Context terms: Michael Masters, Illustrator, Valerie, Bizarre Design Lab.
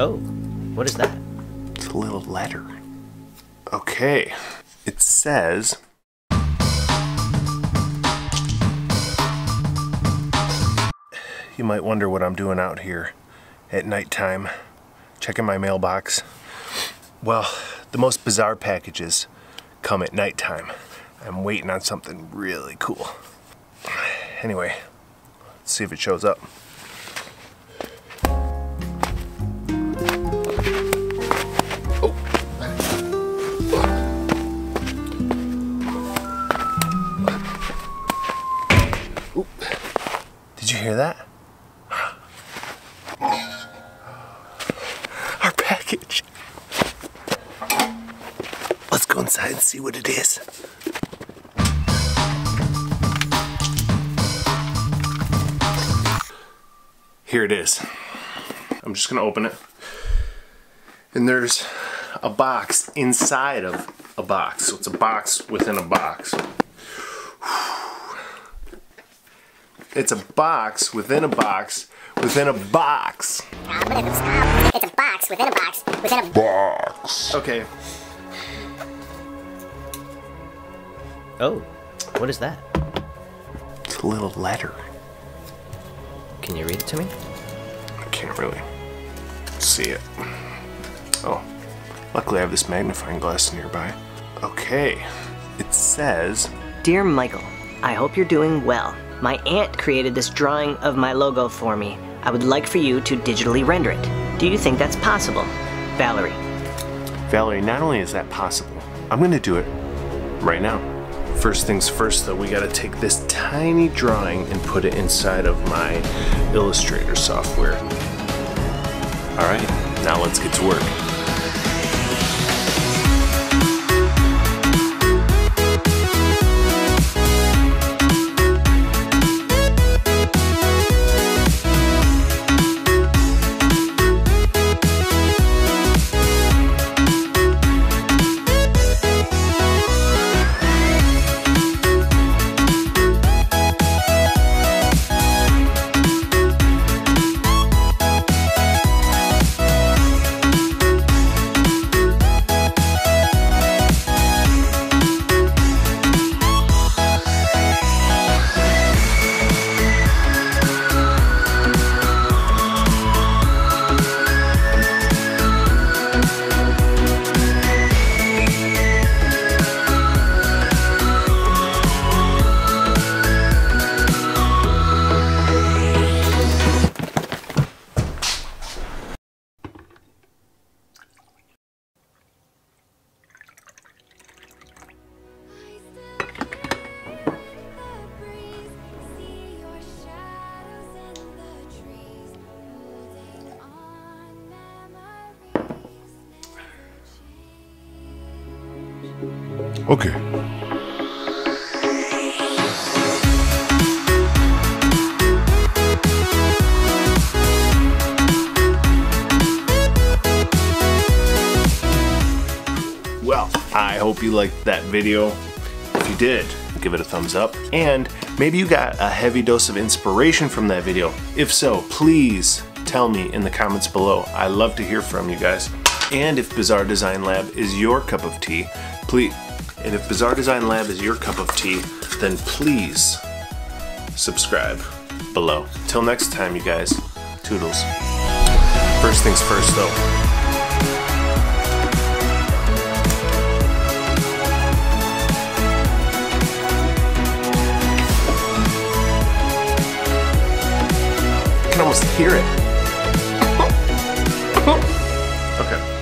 Oh, what is that? It's a little letter. Okay. It says... You might wonder what I'm doing out here at nighttime, checking my mailbox. Well, the most bizarre packages come at nighttime. I'm waiting on something really cool. Anyway, let's see if it shows up. Oh. Did you hear that? Our package. Let's go inside and see what it is. Here it is. I'm just gonna open it. And there's a box inside of a box. So it's a box within a box. It's a box within a box within a box. It's a box within a box within a box. Okay. Oh, what is that? It's a little letter. Can you read it to me? I can't really see it. Oh, luckily I have this magnifying glass nearby. Okay, it says... Dear Michael, I hope you're doing well. My aunt created this drawing of my logo for me. I would like for you to digitally render it. Do you think that's possible? Valerie. Valerie, not only is that possible, I'm gonna do it right now. First things first though, we gotta take this tiny drawing and put it inside of my Illustrator software. All right, now let's get to work. Okay. Well, I hope you liked that video. If you did, give it a thumbs up, and maybe you got a heavy dose of inspiration from that video. If so, please tell me in the comments below. I love to hear from you guys. And if Bizarre Design Lab is your cup of tea, please... And if Bizarre Design Lab is your cup of tea, then please subscribe below. Till next time, you guys, toodles. First things first, though. I can almost hear it. Okay.